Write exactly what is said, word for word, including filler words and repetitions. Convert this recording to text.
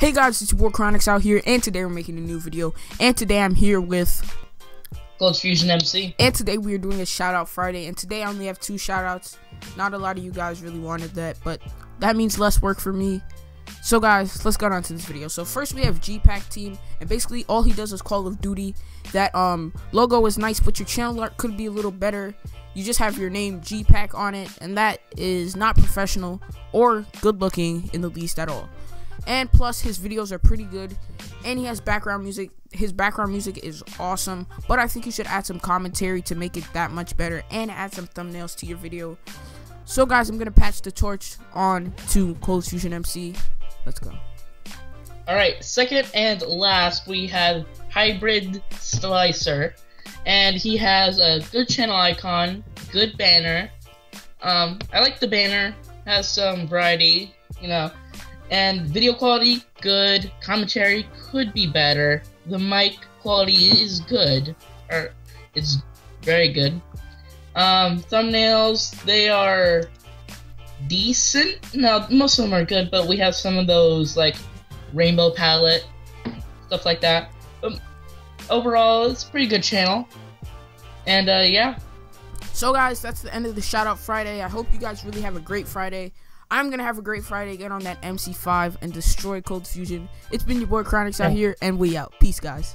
Hey guys, it's your boy Cronix out here, and today we're making a new video, and today I'm here with Cold Fusion M C, and today we are doing a shout out Friday, and today I only have two shout outs. Not a lot of you guys really wanted that, but that means less work for me. So guys, let's get on to this video. So first we have G-Pack team, and basically all he does is Call of Duty. That um logo is nice, but your channel art could be a little better. You just have your name G-Pack on it, and that is not professional or good looking in the least at all. And plus, his videos are pretty good, and he has background music. His background music is awesome, but I think you should add some commentary to make it that much better, and add some thumbnails to your video. So guys, I'm gonna pass the torch on to Cold Fusion M C. Let's go. Alright, second and last, we have Hybrid Slicer, and he has a good channel icon, good banner. Um, I like the banner, has some variety, you know. And video quality, good. Commentary could be better. The mic quality is good, or it's very good. Um, thumbnails, they are decent. No, most of them are good, but we have some of those like rainbow palette, stuff like that. But overall, it's a pretty good channel. And uh, yeah. So guys, that's the end of the Shout Out Friday. I hope you guys really have a great Friday. I'm going to have a great Friday, get on that M C five, and destroy Cold Fusion. It's been your boy Cronix out here, and we out. Peace, guys.